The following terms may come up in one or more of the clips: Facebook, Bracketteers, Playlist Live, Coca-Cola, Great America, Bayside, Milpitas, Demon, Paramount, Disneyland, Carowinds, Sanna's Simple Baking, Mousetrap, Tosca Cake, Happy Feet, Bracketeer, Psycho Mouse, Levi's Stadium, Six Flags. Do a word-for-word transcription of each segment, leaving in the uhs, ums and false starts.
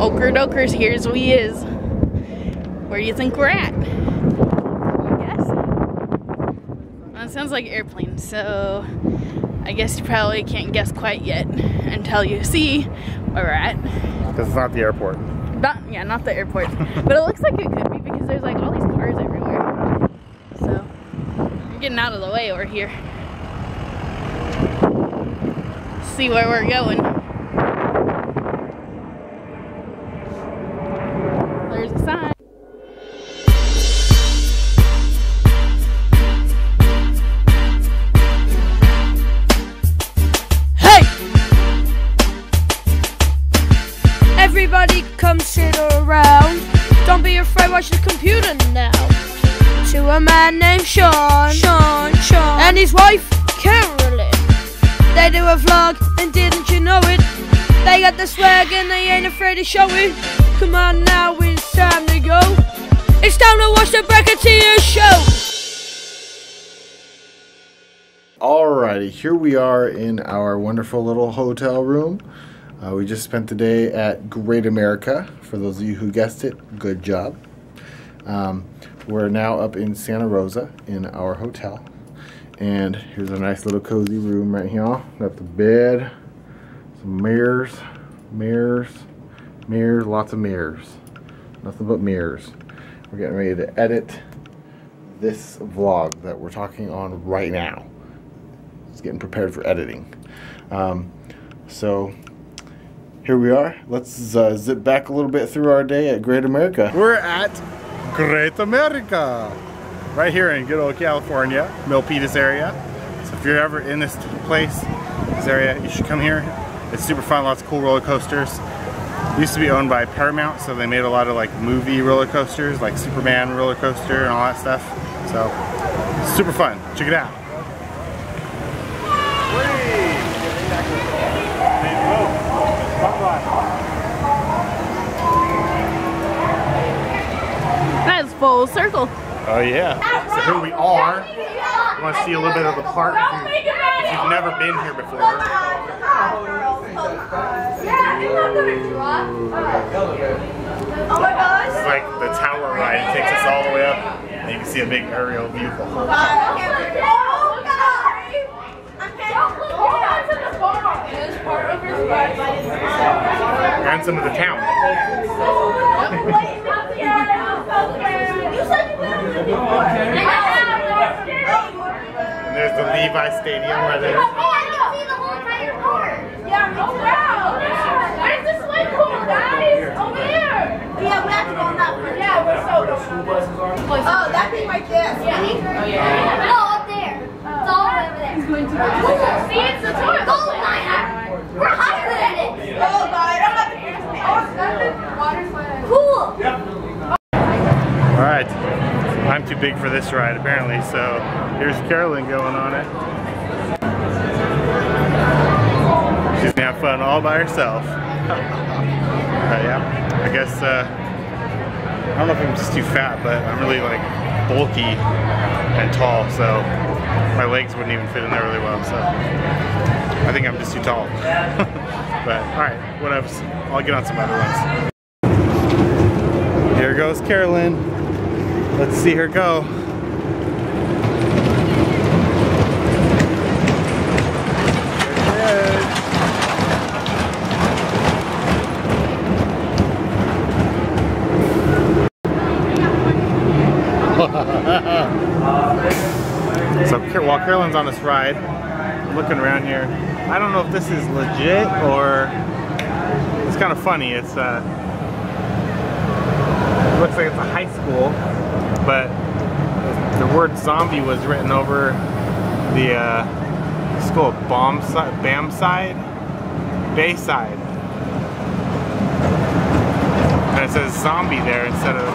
Oker dokers, here's we is. Where do you think we're at? I guess. Well, it sounds like airplane, so I guess you probably can't guess quite yet until you see where we're at. Because it's not the airport. Not, yeah, not the airport. But it looks like it could be because there's like all these cars everywhere. So we're getting out of the way over here. See where we're going. There's a sign. Hey! Everybody come sit around. Don't be afraid, watch the computer now. To a man named Sean, Sean, Sean, and his wife, Carolyn. They do a vlog, and didn't you know it? They got the swag and they ain't afraid to show it. Come on now, it's time to go. It's time to watch the Bracketeer show. Alrighty, here we are in our wonderful little hotel room. Uh, we just spent the day at Great America. For those of you who guessed it, good job. Um, we're now up in Santa Rosa in our hotel. And here's a nice little cozy room right here. Got the bed, some mirrors, mirrors, mirrors, lots of mirrors. Nothing but mirrors. We're getting ready to edit this vlog that we're talking on right now. It's getting prepared for editing. Um, so here we are. Let's uh, zip back a little bit through our day at Great America. We're at Great America. Right here in good old California, Milpitas area. So if you're ever in this place, this area, you should come here. It's super fun, lots of cool roller coasters. It used to be owned by Paramount, so they made a lot of like movie roller coasters, like Superman roller coaster and all that stuff. So, super fun, check it out. That is full circle. Oh yeah, so here we are. You want to see a little bit of the park if you've never been here before. Oh my gosh. It's like the tower ride, it takes us all the way up and you can see a big aerial view of the whole and some of the town. And there's the Levi's Stadium right there. Oh, I can see the whole entire park. Yeah, oh wow. Where's the swing pool, guys? Over here. Yeah, we have to go on that one. Yeah, we're so good. Oh, that thing right there. Yeah. Oh, yeah. No, up there. It's all over there. See, it's the toilet. Gold miner. We're higher than it. Oh, God. I'm not going to get it. Cool. Yep. All right, I'm too big for this ride apparently, so here's Carolyn going on it. She's gonna have fun all by herself. uh, yeah, I guess, uh, I don't know if I'm just too fat, but I'm really like bulky and tall, so my legs wouldn't even fit in there really well, so I think I'm just too tall. But all right, whatever, I'll get on some other ones. Here goes Carolyn. Let's see her go. So while Carolyn's on this ride, I'm looking around here. I don't know if this is legit or it's kind of funny. It's uh, it looks like it's a high school. But the word zombie was written over the uh, school bomb side, bam side, Bayside, and it says zombie there instead of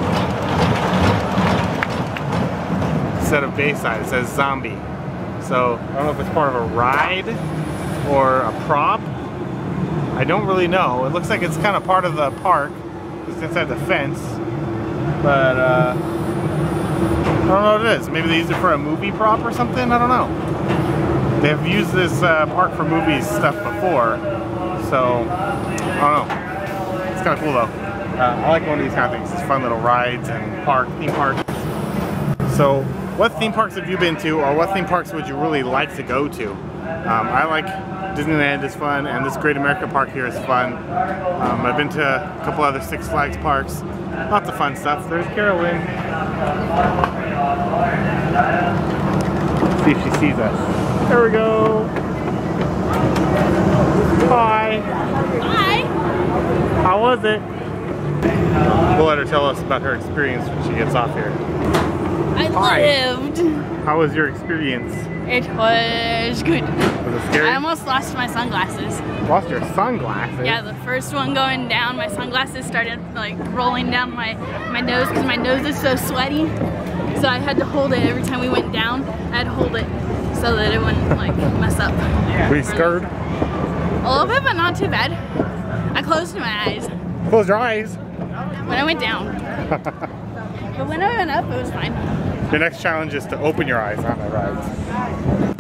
instead of Bayside. It says zombie. So I don't know if it's part of a ride or a prop. I don't really know. It looks like it's kind of part of the park. It's inside the fence, but. Uh, I don't know what it is. Maybe they use it for a movie prop or something? I don't know. They've used this uh, park for movies stuff before, so I don't know. It's kind of cool though. Uh, I like going to these kind of things. It's fun little rides and park, theme parks. So what theme parks have you been to, or what theme parks would you really like to go to? Um, I like Disneyland is fun, and this Great America park here is fun. Um, I've been to a couple other Six Flags parks. Lots of fun stuff. There's Carowinds. Let's see if she sees us. There we go. Hi. Hi. How was it? We'll let her tell us about her experience when she gets off here. I Hi. lived. How was your experience? It was good. Was it scary? I almost lost my sunglasses. Lost your sunglasses? Yeah, the first one going down, my sunglasses started like rolling down my, my nose because my nose is so sweaty. So I had to hold it every time we went down. I had to hold it so that it wouldn't like mess up. Were you scared? A little bit, but not too bad. I closed my eyes. Closed your eyes? When I went down. But when I went up, it was fine. Your next challenge is to open your eyes on the rides.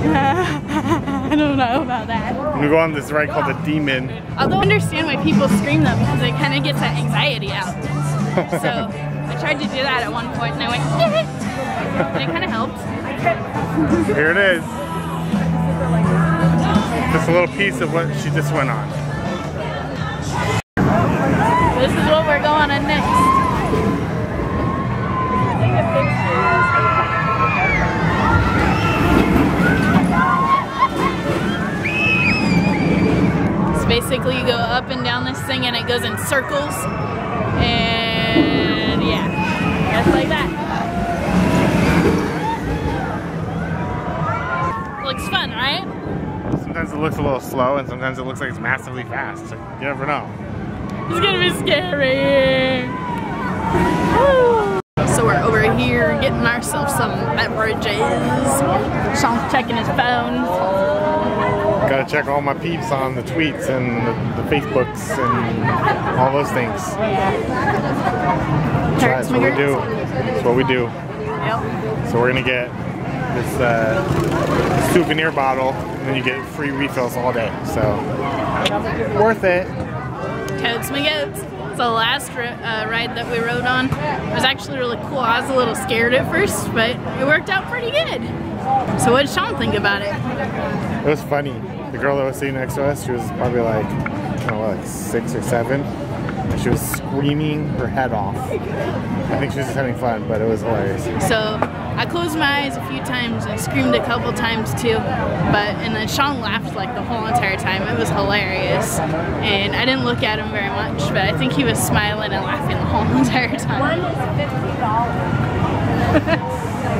Uh, I don't know about that. We go on this ride called the Demon. I don't understand why people scream though, because it kind of gets that anxiety out. So I tried to do that at one point and I went, and it kind of helped. Here it is. Just a little piece of what she just went on. This is what we're going on next. Basically, you go up and down this thing and it goes in circles, and yeah, just like that. Looks fun, right? Sometimes it looks a little slow and sometimes it looks like it's massively fast, so you never know. It's gonna be scary! Woo. So we're over here getting ourselves some beverages. Sean's checking his phone. Gotta check all my peeps on the tweets and the, the Facebooks and all those things. That's what we do. That's what we do. Yep. So we're gonna get this uh, souvenir bottle, and then you get free refills all day. So worth it. Totes my goats. So the last uh, ride that we rode on was actually really cool. I was a little scared at first, but it worked out pretty good. So what did Sean think about it? It was funny. The girl that was sitting next to us, she was probably like, I don't know, like six or seven. And she was screaming her head off. I think she was just having fun, but it was hilarious. So I closed my eyes a few times. I screamed a couple times too. But and then Sean laughed like the whole entire time. It was hilarious. And I didn't look at him very much, but I think he was smiling and laughing the whole entire time.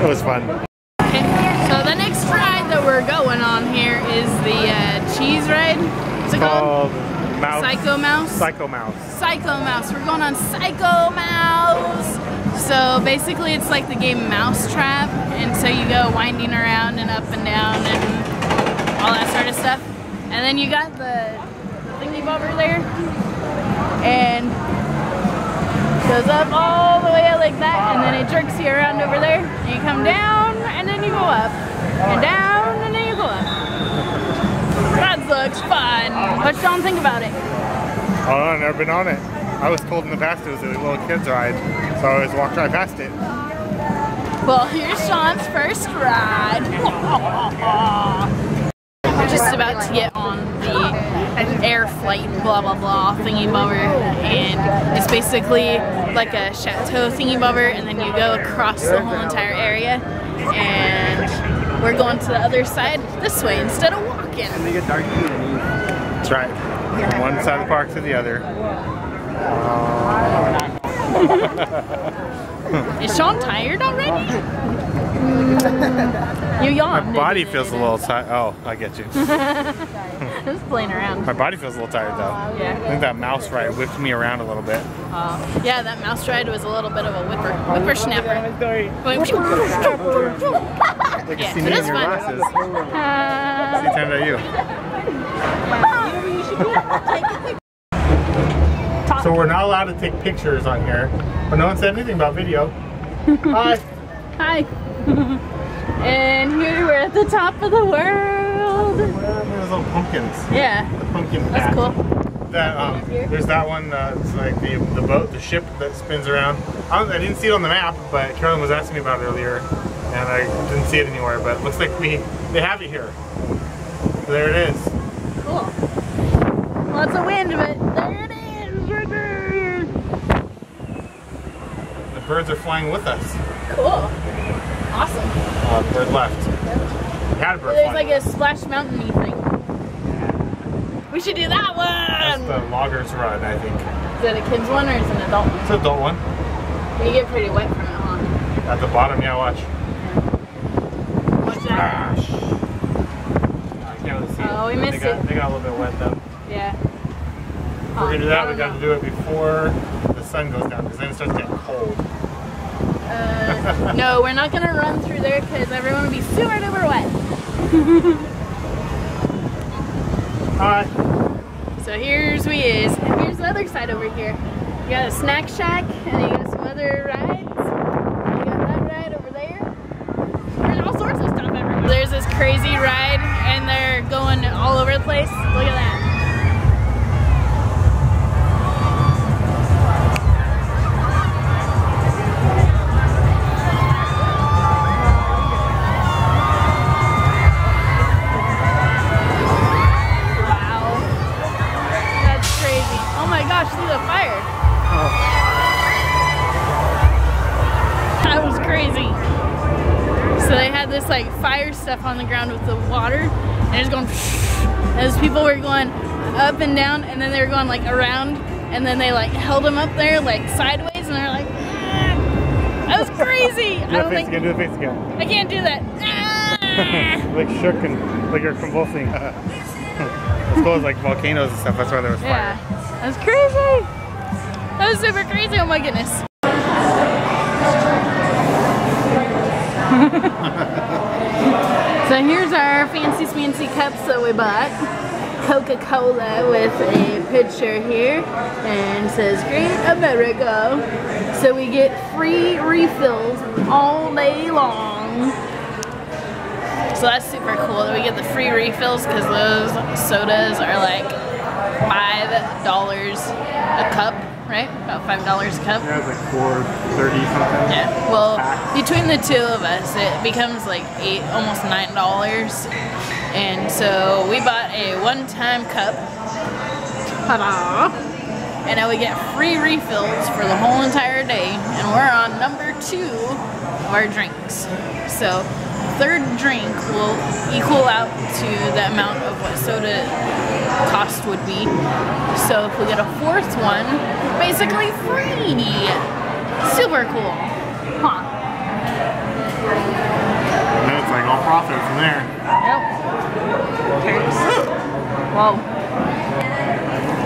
It was fun. Called Mouse. Psycho Mouse. Psycho Mouse. Psycho Mouse. We're going on Psycho Mouse. So basically, it's like the game Mousetrap, and so you go winding around and up and down and all that sort of stuff. And then you got the thingy bobber there, and it goes up all the way like that, and then it jerks you around over there. You come down, and then you go up, and down, and then you go up. That looks fun. What y'all think about it? I don't know, I've never been on it. I was told in the past it was a little kid's ride, so I always walked right past it. Well, here's Sean's first ride. We're just about to get on the air flight, blah, blah, blah, thingy bobber. And it's basically like a chateau thingy bobber, and then you go across the whole entire area. And we're going to the other side this way instead of walking. And they get dark. That's right. From one side of the park to the other. Uh... Is Sean tired already? You yawned. My body feels a little tired. Oh, I get you. I was playing around. My body feels a little tired though. Yeah. I think that mouse ride whipped me around a little bit. Uh, yeah, that mouse ride was a little bit of a whipper, whippersnapper. Like yeah, it is fun. Uh, See, time about you. So we're not allowed to take pictures on here, but no one said anything about video. Hi. Hi. And here we're at the top of the world. There's little pumpkins. Yeah. The pumpkin patch. That's cool. that um, there's that one that's uh, like the, the boat, the ship that spins around. I, don't, I didn't see it on the map, but Carolyn was asking me about it earlier, and I didn't see it anywhere, but it looks like we they have it here. So there it is. Cool. Lots of wind, but there it is right there. The birds are flying with us. Cool. Awesome. Uh, bird left. Yep. Had a bird. There's like a Splash Mountain-y thing. We should do that one. That's the Logger's Run, I think. Is it a kid's one or is it an adult one? It's an adult one. You get pretty wet from it on. At the bottom, yeah. Watch. Yeah. Watch that. I can't really see it. Oh, we missed they got, it. They got a little bit wet though. Yeah. If we're going to do that, we got to do it before the sun goes down, because then it starts getting cold. Uh, no, we're not going to run through there, because everyone will be super duper wet. Hi. So here's we is, and here's the other side over here. You got a snack shack, and you got some other rides. You got that ride over there. There's all sorts of stuff everywhere. There's this crazy ride, and they're going all over the place. Look at that. Like fire stuff on the ground with the water, and it's going as people were going up and down, and then they were going like around, and then they like held them up there like sideways, and they're like, ah. That was crazy. Do I don't think, again, do the face again. I can't do that. Ah. Like shook and like you're convulsing. As well as like volcanoes and stuff. That's why there was fire. Yeah, that was crazy. That was super crazy. Oh my goodness. So here's our fancy fancy cups that we bought. Coca-Cola with a picture here and says Great America. So we get free refills all day long. So that's super cool that we get the free refills, because those sodas are like five dollars a cup, right? About five dollars a cup. Yeah, it's like four thirty something. Yeah. Well, between the two of us, it becomes like eight, almost nine dollars. And so we bought a one-time cup. Ta-da! And now we get free refills for the whole entire day. And we're on number two of our drinks. So third drink will equal out to the amount of what soda cost would be. So if we get a fourth one, we're basically free. Super cool. Huh. And it's like all profit from there. Yep. Okay. Whoa.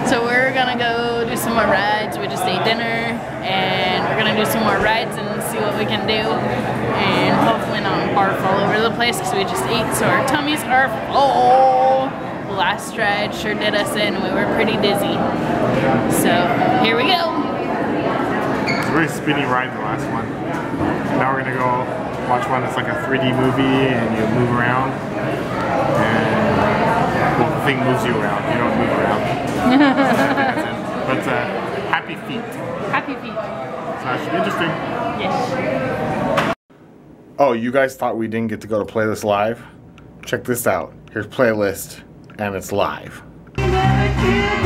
So we're gonna go do some more rides. We just ate dinner, and we're gonna do some more rides and see what we can do, and hopefully not barf all over the place, because we just ate, so our tummies are full. The last ride sure did us in. We were pretty dizzy. So here we go. It was a very speedy ride, the last one. Now we're gonna go watch one that's like a three D movie, and you move around, and well, the thing moves you around. You don't move around. But it's uh, Happy Feet. Happy Feet. So that should be interesting. Yes. Oh, you guys thought we didn't get to go to Playlist Live? Check this out. Here's Playlist, and it's live. You never killed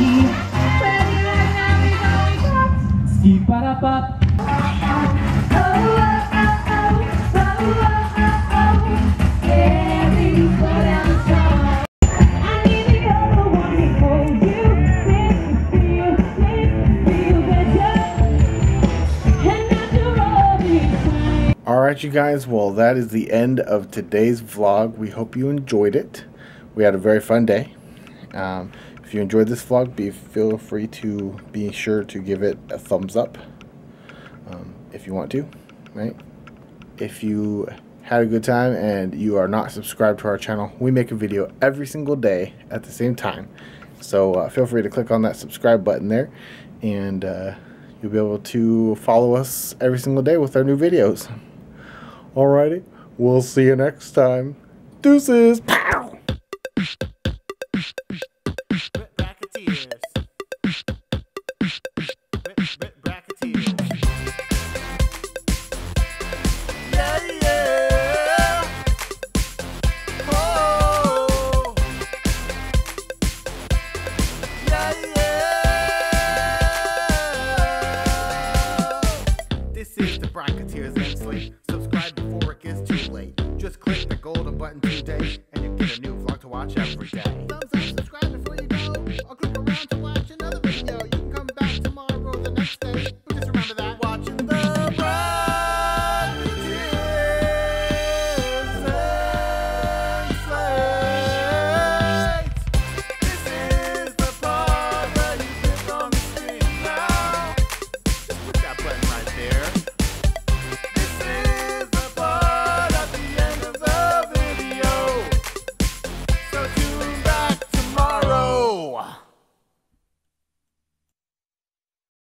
nobody. Ski ba da ba. Alright you guys, well that is the end of today's vlog. We hope you enjoyed it. We had a very fun day. Um, if you enjoyed this vlog, be feel free to be sure to give it a thumbs up um, if you want to, right? If you had a good time and you are not subscribed to our channel, we make a video every single day at the same time. So uh, feel free to click on that subscribe button there, and uh, you'll be able to follow us every single day with our new videos. Alrighty, we'll see you next time. Deuces! Pow! the bracketeers